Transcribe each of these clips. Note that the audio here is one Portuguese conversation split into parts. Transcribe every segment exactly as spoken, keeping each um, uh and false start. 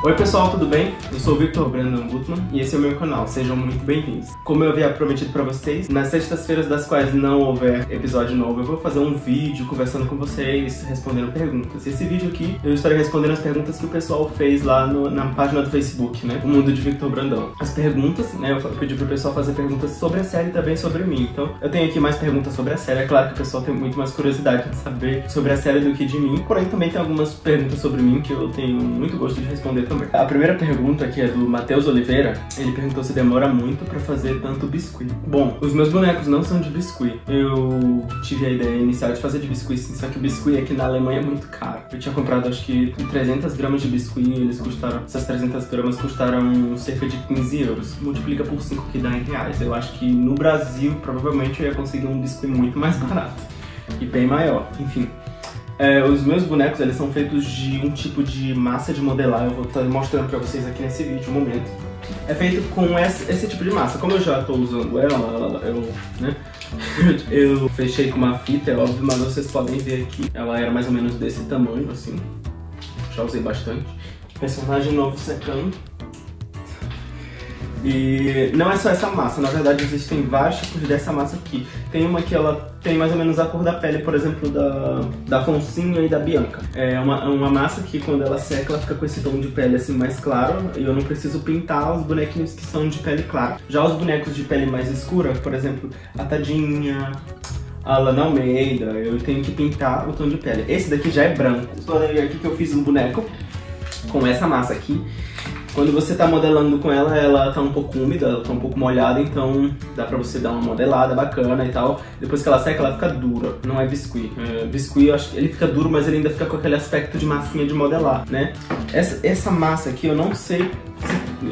Oi pessoal, tudo bem? Eu sou o Victor Brandão Gutmann e esse é o meu canal, sejam muito bem-vindos. Como eu havia prometido pra vocês, nas sextas-feiras das quais não houver episódio novo, eu vou fazer um vídeo conversando com vocês, respondendo perguntas. Esse vídeo aqui, eu estarei respondendo as perguntas que o pessoal fez lá no, na página do Facebook, né? O Mundo de Victor Brandão. As perguntas, né? Eu pedi pro pessoal fazer perguntas sobre a série e também sobre mim. Então, eu tenho aqui mais perguntas sobre a série. É claro que o pessoal tem muito mais curiosidade de saber sobre a série do que de mim. Porém, também tem algumas perguntas sobre mim que eu tenho muito gosto de responder. Também. A primeira pergunta aqui é do Matheus Oliveira. Ele perguntou se demora muito pra fazer tanto biscuit. Bom, os meus bonecos não são de biscuit. Eu tive a ideia inicial de fazer de biscuit sim, só que o biscuit aqui na Alemanha é muito caro. Eu tinha comprado acho que trezentas gramas de biscuit e eles custaram, essas trezentas gramas custaram cerca de quinze euros. Multiplica por cinco que dá em reais. Eu acho que no Brasil provavelmente eu ia conseguir um biscuit muito mais barato e bem maior, enfim. É, os meus bonecos, eles são feitos de um tipo de massa de modelar, eu vou estar mostrando pra vocês aqui nesse vídeo, um momento. É feito com esse, esse tipo de massa, como eu já tô usando ela, eu, né, eu fechei com uma fita, é óbvio, mas vocês podem ver aqui, ela era mais ou menos desse tamanho, assim, já usei bastante. Personagem novo secando. E não é só essa massa, na verdade existem vários tipos dessa massa aqui. Tem uma que ela tem mais ou menos a cor da pele, por exemplo, da, da Foncinha e da Bianca. É uma, uma massa que quando ela seca, ela fica com esse tom de pele assim mais claro. E eu não preciso pintar os bonequinhos que são de pele clara. Já os bonecos de pele mais escura, por exemplo, a Tadinha, a Lana Almeida, eu tenho que pintar o tom de pele. Esse daqui já é branco. Vocês podem ver aqui que eu fiz um boneco com essa massa aqui. Quando você tá modelando com ela, ela tá um pouco úmida, ela tá um pouco molhada, então dá pra você dar uma modelada bacana e tal. Depois que ela seca, ela fica dura, não é biscuit. É, biscuit, eu acho que ele fica duro, mas ele ainda fica com aquele aspecto de massinha de modelar, né? Essa, essa massa aqui, eu não sei,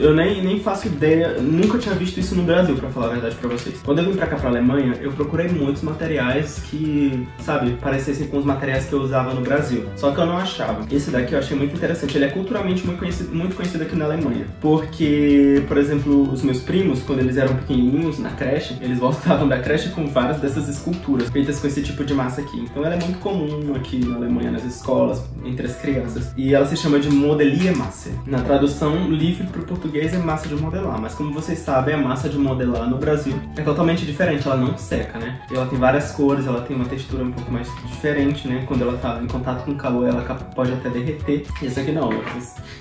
eu nem, nem faço ideia, nunca tinha visto isso no Brasil, pra falar a verdade pra vocês. Quando eu vim pra cá, pra Alemanha, eu procurei muitos materiais que, sabe, parecessem com os materiais que eu usava no Brasil. Só que eu não achava. Esse daqui eu achei muito interessante, ele é culturalmente muito conhecido, muito conhecido aqui na Alemanha. Porque, por exemplo, os meus primos, quando eles eram pequenininhos, na creche, eles voltavam da creche com várias dessas esculturas feitas com esse tipo de massa aqui. Então ela é muito comum aqui na Alemanha, nas escolas, entre as crianças. E ela se chama de Modelliermasse. Na tradução livre para o português é massa de modelar, mas como vocês sabem, a massa de modelar no Brasil é totalmente diferente, ela não seca, né? Ela tem várias cores, ela tem uma textura um pouco mais diferente, né? Quando ela tá em contato com o calor, ela pode até derreter. E essa aqui não,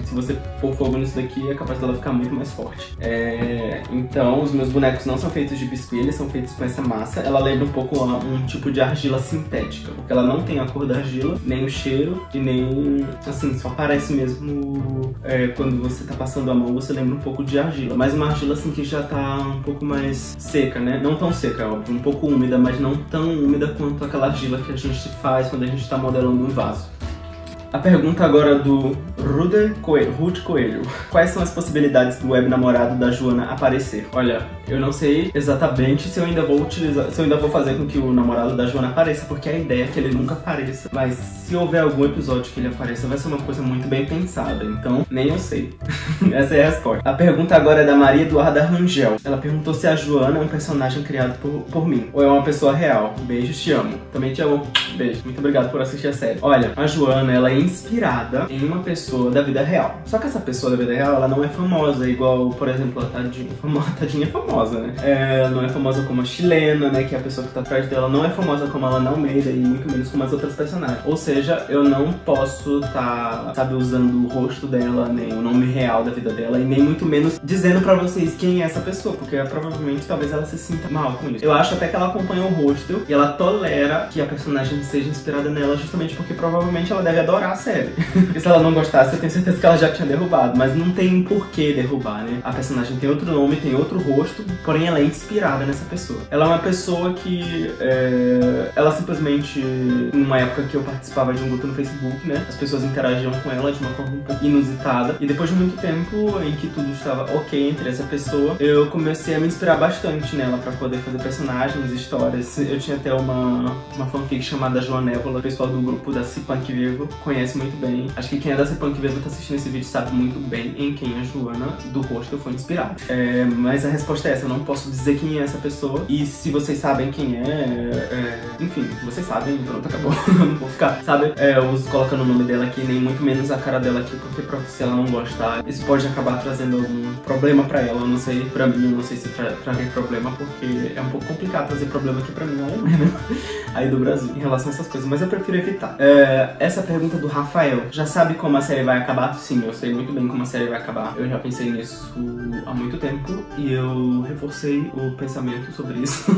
se você pôr fogo nisso daqui, é capaz dela ficar muito mais forte. É... Então, os meus bonecos não são feitos de biscuit, eles são feitos com essa massa. Ela lembra um pouco ó, um tipo de argila sintética, porque ela não tem a cor da argila, nem o cheiro, e nem... Assim, só aparece mesmo é, quando você tá passando a mão, você lembra um pouco de argila. Mas uma argila, assim, que já tá um pouco mais seca, né? Não tão seca, óbvio, um pouco úmida, mas não tão úmida quanto aquela argila que a gente faz quando a gente tá modelando um vaso. A pergunta agora do Rude Coelho, Rude Coelho. Quais são as possibilidades do web namorado da Joana aparecer? Olha, eu não sei exatamente se eu ainda vou utilizar, se eu ainda vou fazer com que o namorado da Joana apareça, porque a ideia é que ele nunca apareça. Mas se houver algum episódio que ele apareça, vai ser uma coisa muito bem pensada. Então, nem eu sei. Essa é a resposta. A pergunta agora é da Maria Eduarda Rangel. Ela perguntou se a Joana é um personagem criado por, por mim, ou é uma pessoa real. Beijo, te amo. Também te amo. Beijo. Muito obrigado por assistir a série. Olha, a Joana, ela é inspirada em uma pessoa da vida real. Só que essa pessoa da vida real, ela não é famosa, igual, por exemplo, a Tadinha. A Tadinha é famosa, né? É, ela não é famosa como a chilena, né? Que é a pessoa que tá atrás dela. Não é famosa como a Lana Almeida e muito menos como as outras personagens. Ou seja, eu não posso tá, sabe, usando o rosto dela, nem o nome real da vida dela, e nem muito menos dizendo pra vocês quem é essa pessoa, porque provavelmente, talvez ela se sinta mal com isso. Eu acho até que ela acompanha o rosto e ela tolera que a personagem seja inspirada nela, justamente porque provavelmente ela deve adorar a série. Porque se ela não gostasse, eu tenho certeza que ela já tinha derrubado. Mas não tem por que derrubar, né? A personagem tem outro nome, tem outro rosto, porém ela é inspirada nessa pessoa. Ela é uma pessoa que... É... Ela simplesmente... Numa época que eu participava de um grupo no Facebook, né? As pessoas interagiam com ela de uma forma um pouco inusitada. E depois de muito tempo em que tudo estava ok entre essa pessoa, eu comecei a me inspirar bastante nela pra poder fazer personagens, histórias. Eu tinha até uma, uma fanfic chamada Joanévola, pessoal do grupo da Cipunk Vivo. Com conhece muito bem. Acho que quem é da Cipunk mesmo tá assistindo esse vídeo sabe muito bem em quem a Joana do rosto foi inspirada. É, mas a resposta é essa, eu não posso dizer quem é essa pessoa. E se vocês sabem quem é, é, é enfim, vocês sabem, pronto, acabou. Não vou ficar, sabe, é, eu uso colocando o nome dela aqui, nem muito menos a cara dela aqui, porque se ela não gostar, isso pode acabar trazendo algum problema pra ela. Eu não sei, pra mim, eu não sei se tra trazer problema, porque é um pouco complicado trazer problema aqui pra mim, não é mesmo? Aí do Brasil, em relação a essas coisas, mas eu prefiro evitar. É, essa pergunta do Rafael, já sabe como a série vai acabar? Sim, eu sei muito bem como a série vai acabar. Eu já pensei nisso há muito tempo e eu reforcei o pensamento sobre isso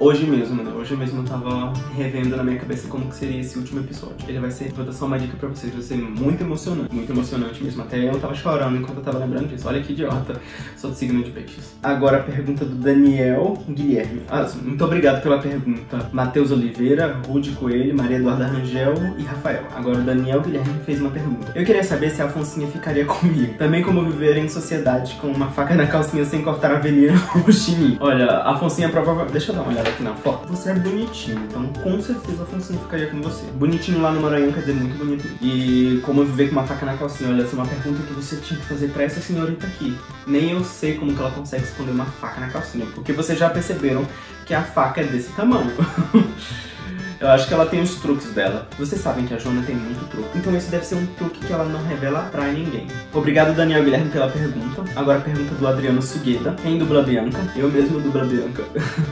hoje mesmo, né? Hoje mesmo eu tava revendo na minha cabeça como que seria esse último episódio. Ele vai ser, vou dar só uma dica pra vocês, vai ser muito emocionante, muito emocionante mesmo. Até eu tava chorando enquanto eu tava lembrando disso. Olha que idiota, sou do signo de peixes. Agora a pergunta do Daniel Guilherme. Ah, muito obrigado pela pergunta, Matheus Oliveira, Rude Coelho, Maria Eduarda Rangel e Rafael. Agora o Daniel Guilherme fez uma pergunta. Eu queria saber se a Alfonsinha ficaria comigo. Também como viver em sociedade com uma faca na calcinha sem cortar a veneira ou chininho. Olha, a Alfonsinha provavelmente... Deixa eu dar uma olhada aqui na foto. Você é bonitinho, então com certeza a Alfonsinha ficaria com você. Bonitinho lá no Maranhão quer dizer muito bonito. E como viver com uma faca na calcinha? Olha, essa é uma pergunta que você tinha que fazer pra essa senhorita aqui. Nem eu sei como que ela consegue esconder uma faca na calcinha, porque vocês já perceberam que a faca é desse tamanho. Eu acho que ela tem os truques dela. Vocês sabem que a Joana tem muito truque. Então esse deve ser um truque que ela não revela pra ninguém. Obrigado, Daniel Guilherme, pela pergunta. Agora a pergunta do Adriano Sugueda. Quem dubla Bianca? Eu mesmo dubla Bianca.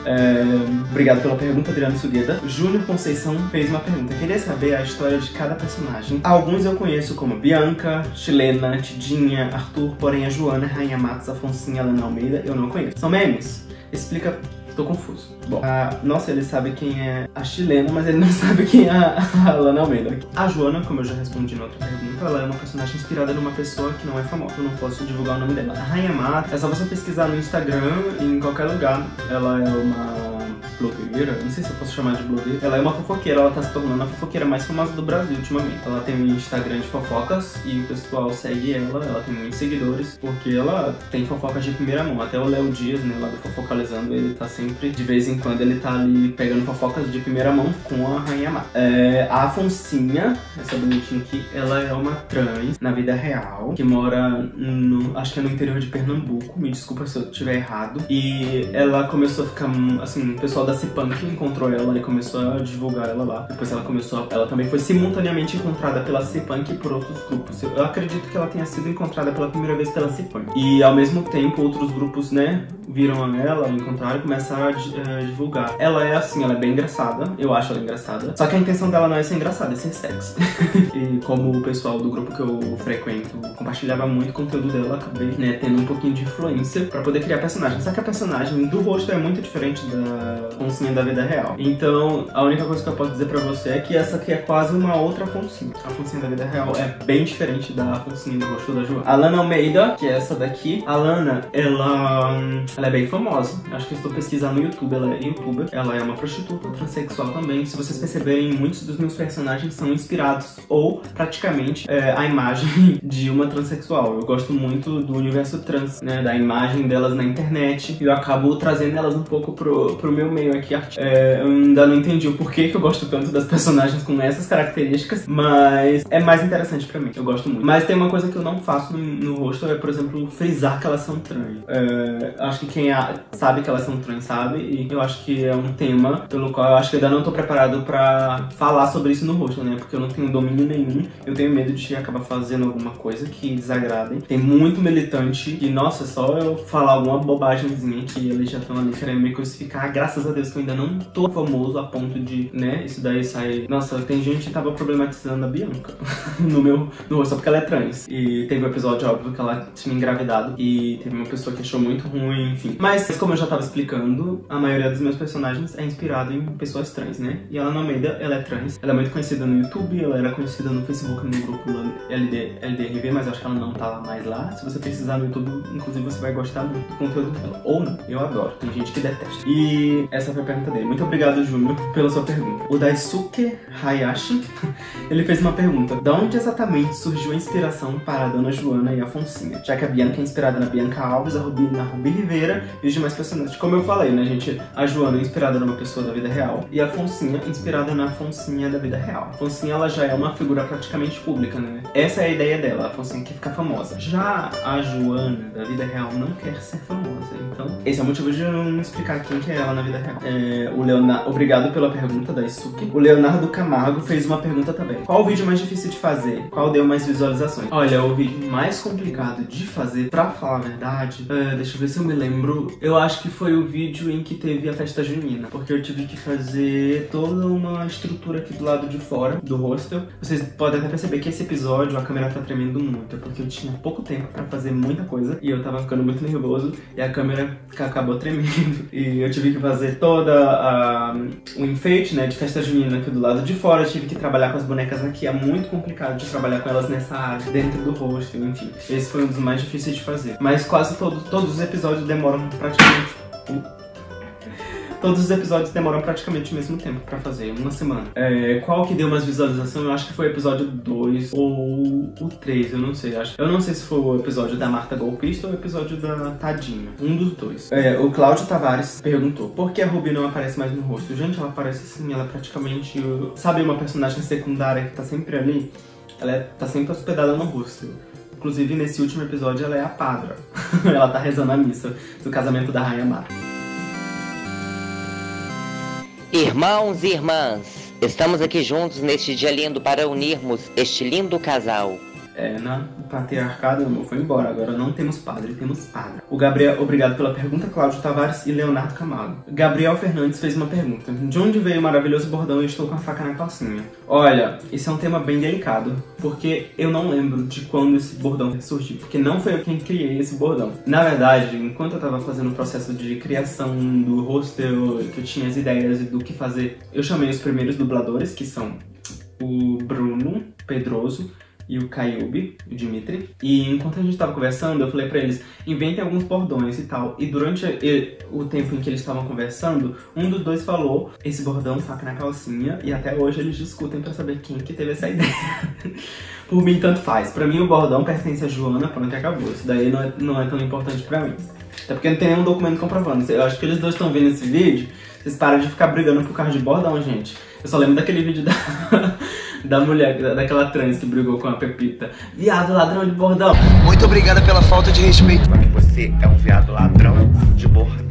É... Obrigado pela pergunta, Adriano Sugueda. Júnior Conceição fez uma pergunta. Queria saber a história de cada personagem. Alguns eu conheço como Bianca, Chilena, Tidinha, Arthur. Porém a Joana, Rainha Mata, Afonsinha, Helena Almeida eu não conheço. São memes? Explica... Tô confuso. Bom, a... nossa, ele sabe quem é a Chilena, mas ele não sabe quem é a Lana Almeida. A Joana, como eu já respondi na outra pergunta, ela é uma personagem inspirada numa pessoa que não é famosa. Eu não posso divulgar o nome dela. A Rainha Mata, é só você pesquisar no Instagram, em qualquer lugar. Ela é uma blogueira, não sei se eu posso chamar de blogueira. Ela é uma fofoqueira, ela tá se tornando a fofoqueira mais famosa do Brasil ultimamente. Ela tem um Instagram de fofocas e o pessoal segue ela, ela tem muitos seguidores, porque ela tem fofocas de primeira mão. Até o Léo Dias, né, lá do Fofocalizando, ele tá sempre, de vez em quando, ele tá ali pegando fofocas de primeira mão com a Rainha Mata. É, a Afonsinha, essa bonitinha aqui, ela é uma trans na vida real, que mora no, acho que é no interior de Pernambuco, me desculpa se eu estiver errado, e ela começou a ficar, assim, o pessoal da Cipunk encontrou ela e começou a divulgar ela lá. Depois ela começou a... Ela também foi simultaneamente encontrada pela Cipunk e por outros grupos. Eu acredito que ela tenha sido encontrada pela primeira vez pela Cipunk. E ao mesmo tempo outros grupos, né, viram a ela, encontraram e começaram a uh, divulgar. Ela é assim, ela é bem engraçada. Eu acho ela engraçada. Só que a intenção dela não é ser engraçada, é ser sexy. E como o pessoal do grupo que eu frequento compartilhava muito conteúdo dela, acabei, né, tendo um pouquinho de influência pra poder criar personagem. Só que a personagem do rosto é muito diferente da Fonsinha da vida real. Então, a única coisa que eu posso dizer pra você é que essa aqui é quase uma outra Fonsinha. A Fonsinha da vida real é bem diferente da Fonsinha do rosto da Joana. A Lana Almeida, que é essa daqui. A Lana, ela... Ela é bem famosa. Acho que estou pesquisando no YouTube. Ela é youtuber. Ela é uma prostituta transexual também. Se vocês perceberem, muitos dos meus personagens são inspirados ou praticamente é, a imagem de uma transexual. Eu gosto muito do universo trans, né? Da imagem delas na internet. E eu acabo trazendo elas um pouco pro, pro meu meio aqui. É, eu ainda não entendi o porquê que eu gosto tanto das personagens com essas características, mas é mais interessante pra mim. Eu gosto muito. Mas tem uma coisa que eu não faço no, no rosto, é, por exemplo, frisar que elas são trans. É, acho que quem a, sabe que elas são trans, sabe? E eu acho que é um tema pelo qual eu acho que eu ainda não tô preparado pra falar sobre isso no rosto, né? Porque eu não tenho domínio nenhum. Eu tenho medo de acabar fazendo alguma coisa que desagradem. Tem muito militante e, nossa, é só eu falar alguma bobagemzinha que eles já estão ali querendo me crucificar. Graças a Deus que eu ainda não tô famoso a ponto de, né, isso daí sair. Nossa, tem gente que tava problematizando a Bianca no meu no rosto, só porque ela é trans. E teve um episódio, óbvio, que ela tinha engravidado e teve uma pessoa que achou muito ruim. Enfim, mas como eu já tava explicando, a maioria dos meus personagens é inspirado em pessoas trans, né? E ela na Almeida, ela é trans. Ela é muito conhecida no YouTube, ela era conhecida no Facebook, no grupo L D R V, mas eu acho que ela não tá mais lá. Se você precisar no YouTube, inclusive, você vai gostar muito do conteúdo dela. Ou não, eu adoro. Tem gente que detesta. E essa essa foi a pergunta dele. Muito obrigado, Júnior, pela sua pergunta. O Daisuke Hayashi, ele fez uma pergunta. De onde exatamente surgiu a inspiração para a Dona Joana e a Afonsinha? Já que a Bianca é inspirada na Bianca Alves, a Rubi na Rubi Oliveira e os demais personagens. Como eu falei, né, gente? A Joana é inspirada numa pessoa da vida real e a Afonsinha inspirada na Afonsinha da vida real. A Afonsinha, ela já é uma figura praticamente pública, né? Essa é a ideia dela, a Afonsinha quer ficar famosa. Já a Joana da vida real não quer ser famosa, então esse é o motivo de eu não explicar quem que é ela na vida real. É, o Leonardo... Obrigado pela pergunta, Daisuke. O Leonardo Camargo fez uma pergunta também. Qual o vídeo mais difícil de fazer? Qual deu mais visualizações? Olha, o vídeo mais complicado de fazer, pra falar a verdade, é, deixa eu ver se eu me lembro. Eu acho que foi o vídeo em que teve a festa junina, porque eu tive que fazer toda uma estrutura aqui do lado de fora do hostel. Vocês podem até perceber que esse episódio a câmera tá tremendo muito, porque eu tinha pouco tempo pra fazer muita coisa e eu tava ficando muito nervoso e a câmera acabou tremendo. E eu tive que fazer toda a... o enfeite, né, de festa junina aqui do lado de fora. Eu tive que trabalhar com as bonecas aqui. É muito complicado de trabalhar com elas nessa área, dentro do hostel, enfim. Esse foi um dos mais difíceis de fazer. Mas quase todo, todos os episódios demoram praticamente... Todos os episódios demoram praticamente o mesmo tempo pra fazer, uma semana. É, qual que deu mais visualização? Eu acho que foi o episódio dois ou o três, eu não sei. Acho. Eu não sei se foi o episódio da Marta Golpista ou o episódio da Tadinha. Um dos dois. É, o Claudio Tavares perguntou, por que a Rubi não aparece mais no rosto? Gente, ela aparece assim, ela praticamente... Sabe uma personagem secundária que tá sempre ali? Ela tá sempre hospedada no rosto. Inclusive, nesse último episódio, ela é a Padra. Ela tá rezando a missa do casamento da Rainha Mata. Irmãos e irmãs, estamos aqui juntos neste dia lindo para unirmos este lindo casal. É, na patriarcada não foi embora, agora não temos padre, temos padre. O Gabriel, obrigado pela pergunta, Cláudio Tavares e Leonardo Camargo. Gabriel Fernandes fez uma pergunta. De onde veio o maravilhoso bordão "eu estou com a faca na calcinha"? Olha, isso é um tema bem delicado, porque eu não lembro de quando esse bordão surgiu, porque não foi eu quem criei esse bordão. Na verdade, enquanto eu tava fazendo o processo de criação do hostel, que eu tinha as ideias do que fazer, eu chamei os primeiros dubladores, que são o Bruno Pedroso e o Caiobe, o Dimitri. E enquanto a gente tava conversando, eu falei pra eles, inventem alguns bordões e tal. E durante o tempo em que eles estavam conversando, um dos dois falou esse bordão, "faca na calcinha", e até hoje eles discutem pra saber quem que teve essa ideia. Por mim, tanto faz. Pra mim, o bordão pertence a Joana, pronto, acabou. Isso daí não é, não é tão importante pra mim. Até porque não tem nenhum documento comprovando. Eu acho que eles dois estão vendo esse vídeo, vocês param de ficar brigando por causa de bordão, gente. Eu só lembro daquele vídeo da... da mulher, daquela trans que brigou com a Pepita. Viado ladrão de bordão. Muito obrigada pela falta de respeito. Você é um viado ladrão de bordão.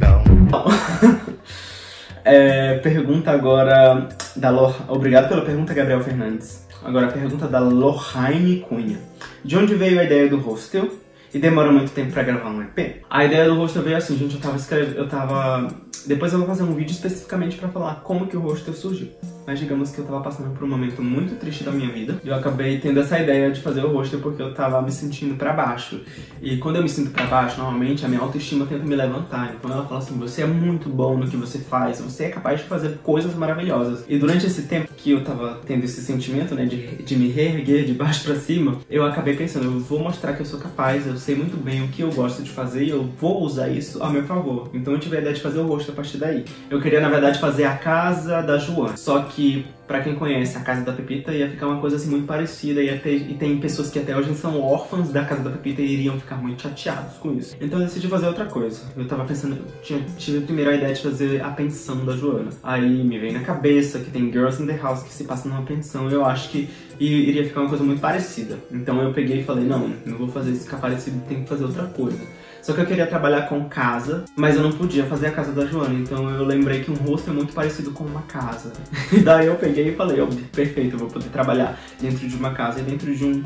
É, pergunta agora da Lor... Obrigado pela pergunta, Gabriel Fernandes. Agora a pergunta da Lorraine Cunha. De onde veio a ideia do hostel? E demora muito tempo pra gravar um E P? A ideia do hostel veio assim, gente, eu tava escrevendo... Eu tava... Depois eu vou fazer um vídeo especificamente pra falar como que o hostel surgiu. Mas digamos que eu tava passando por um momento muito triste da minha vida. E eu acabei tendo essa ideia de fazer o hostel porque eu tava me sentindo pra baixo. E quando eu me sinto pra baixo, normalmente a minha autoestima tenta me levantar. Então ela fala assim, você é muito bom no que você faz, você é capaz de fazer coisas maravilhosas. E durante esse tempo que eu tava tendo esse sentimento, né, de, de me reerguer de baixo pra cima, eu acabei pensando, eu vou mostrar que eu sou capaz, eu sei muito bem o que eu gosto de fazer e eu vou usar isso a meu favor. Então eu tive a ideia de fazer o hostel. A partir daí, eu queria na verdade fazer a casa da Joana, só que pra quem conhece a Casa da Pepita ia ficar uma coisa assim muito parecida, ia ter, e tem pessoas que até hoje são órfãs da Casa da Pepita e iriam ficar muito chateados com isso. Então eu decidi fazer outra coisa. Eu tava pensando, eu tinha, tive a primeira ideia de fazer a pensão da Joana. Aí me veio na cabeça que tem Girls in the House que se passa numa pensão, eu acho que e iria ficar uma coisa muito parecida. Então eu peguei e falei, não, não vou fazer isso ficar parecido, tem que fazer outra coisa. Só que eu queria trabalhar com casa, mas eu não podia fazer a casa da Joana, então eu lembrei que um rosto é muito parecido com uma casa. E daí eu peguei e falei, ó, perfeito, eu vou poder trabalhar dentro de uma casa e dentro de um,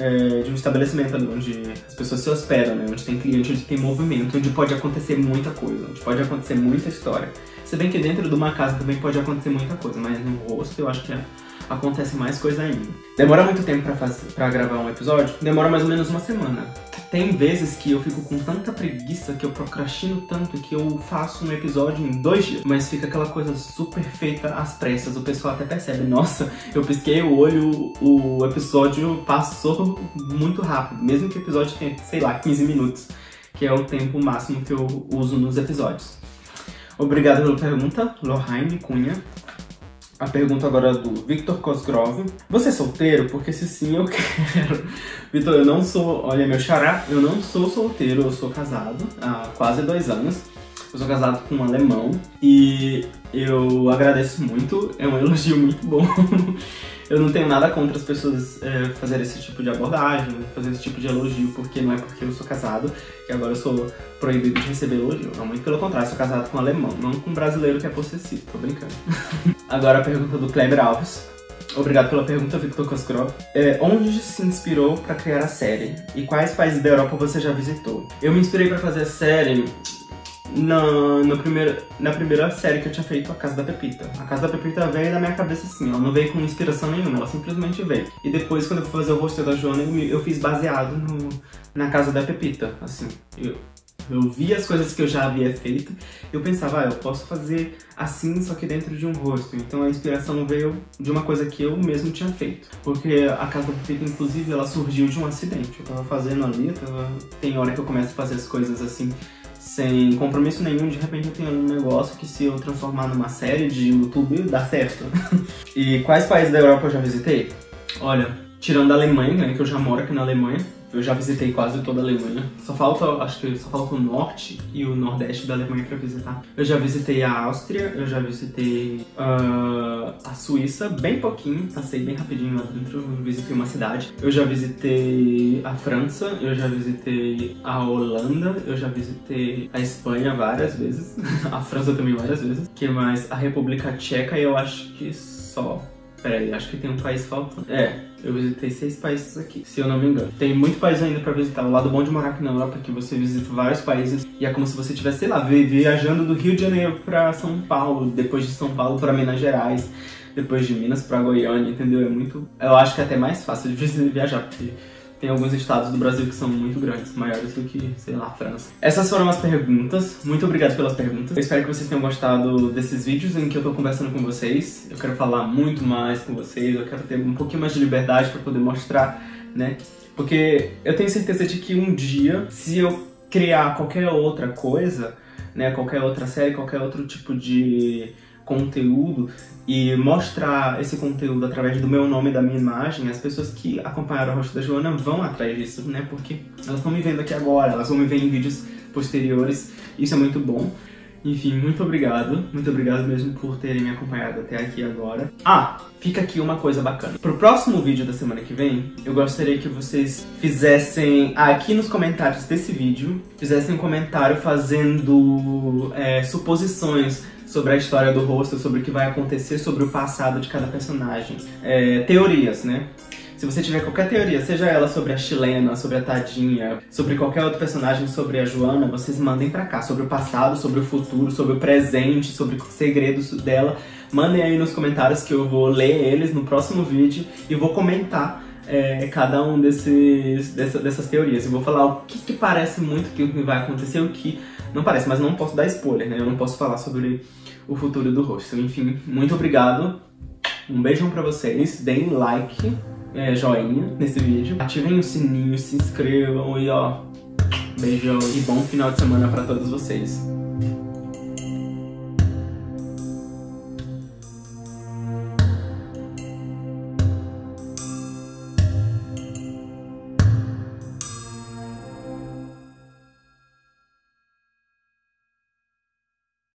é, de um estabelecimento ali, onde as pessoas se hospedam, né? Onde tem cliente, onde tem movimento, onde pode acontecer muita coisa, onde pode acontecer muita história. Se bem que dentro de uma casa também pode acontecer muita coisa, mas no rosto eu acho que é... acontece mais coisa ainda. Demora muito tempo pra, fazer, pra gravar um episódio? Demora mais ou menos uma semana. Tem vezes que eu fico com tanta preguiça, que eu procrastino tanto, que eu faço um episódio em dois dias. Mas fica aquela coisa super feita às pressas. O pessoal até percebe, nossa, eu pisquei o olho, o episódio passou muito rápido. Mesmo que o episódio tenha, sei lá, quinze minutos, que é o tempo máximo que eu uso nos episódios. Obrigado pela pergunta, Lorraine Cunha. A pergunta agora é do Victor Cosgrove. Você é solteiro? Porque se sim, eu quero. Victor, eu não sou... Olha, meu xará, eu não sou solteiro, eu sou casado há quase dois anos. Eu sou casado com um alemão e eu agradeço muito, é um elogio muito bom. Eu não tenho nada contra as pessoas é, fazerem esse tipo de abordagem, fazer esse tipo de elogio, porque não é porque eu sou casado que agora eu sou proibido de receber elogio. Não, muito pelo contrário, eu sou casado com um alemão, não com um brasileiro que é possessivo, tô brincando. Agora a pergunta do Kleber Alves. Obrigado pela pergunta, Victor Cosgrove. É, onde se inspirou para criar a série? E quais países da Europa você já visitou? Eu me inspirei para fazer a série... Na, no primeiro, na primeira série que eu tinha feito, A Casa da Pepita. A Casa da Pepita veio na minha cabeça assim, ela não veio com inspiração nenhuma, ela simplesmente veio. E depois, quando eu fui fazer o rosto da Joana, eu fiz baseado no, na Casa da Pepita, assim. Eu, eu vi as coisas que eu já havia feito, eu pensava, ah, eu posso fazer assim, só que dentro de um rosto. Então a inspiração veio de uma coisa que eu mesmo tinha feito. Porque a Casa da Pepita, inclusive, ela surgiu de um acidente. Eu tava fazendo ali, tava... tem hora que eu começo a fazer as coisas assim... sem compromisso nenhum, de repente eu tenho um negócio que se eu transformar numa série de YouTube, dá certo. E quais países da Europa eu já visitei? Olha, tirando a Alemanha, né, que eu já moro aqui na Alemanha, eu já visitei quase toda a Alemanha. Só falta, acho que só falta o norte e o nordeste da Alemanha pra visitar. Eu já visitei a Áustria, eu já visitei uh, a Suíça, bem pouquinho, passei bem rapidinho lá dentro, visitei uma cidade. Eu já visitei a França, eu já visitei a Holanda, eu já visitei a Espanha várias vezes, a França também várias vezes. Que mais? A República Tcheca eu acho que só... Peraí, acho que tem um país faltando. É, eu visitei seis países aqui, se eu não me engano. Tem muito país ainda pra visitar. O lado bom de morar aqui na Europa é que você visita vários países e é como se você estivesse, sei lá, viajando do Rio de Janeiro pra São Paulo, depois de São Paulo pra Minas Gerais, depois de Minas pra Goiânia, entendeu? É muito... Eu acho que é até mais fácil de viajar, porque tem alguns estados do Brasil que são muito grandes, maiores do que, sei lá, a França. Essas foram as perguntas. Muito obrigado pelas perguntas. Eu espero que vocês tenham gostado desses vídeos em que eu tô conversando com vocês. Eu quero falar muito mais com vocês, eu quero ter um pouquinho mais de liberdade pra poder mostrar, né? Porque eu tenho certeza de que um dia, se eu criar qualquer outra coisa, né, qualquer outra série, qualquer outro tipo de... conteúdo e mostrar esse conteúdo através do meu nome e da minha imagem, as pessoas que acompanharam o rosto da Joana vão atrás disso, né? Porque elas estão me vendo aqui agora, elas vão me ver em vídeos posteriores, isso é muito bom. Enfim, muito obrigado, muito obrigado mesmo por terem me acompanhado até aqui agora. Ah, fica aqui uma coisa bacana. Pro próximo vídeo da semana que vem, eu gostaria que vocês fizessem, aqui nos comentários desse vídeo, fizessem um comentário fazendo é, suposições sobre a história do rosto, sobre o que vai acontecer, sobre o passado de cada personagem. É, teorias, né? Se você tiver qualquer teoria, seja ela sobre a chilena, sobre a tadinha, sobre qualquer outro personagem, sobre a Joana, vocês mandem pra cá. Sobre o passado, sobre o futuro, sobre o presente, sobre os segredos dela. Mandem aí nos comentários que eu vou ler eles no próximo vídeo e vou comentar é, cada um desses, dessa, dessas teorias. Eu vou falar o que, que parece muito que vai acontecer, o que não parece, mas não posso dar spoiler, né? Eu não posso falar sobre o futuro do rosto. Enfim, muito obrigado. Um beijão pra vocês. Deem like, é, joinha nesse vídeo. Ativem o sininho, se inscrevam e ó, beijão e bom final de semana pra todos vocês.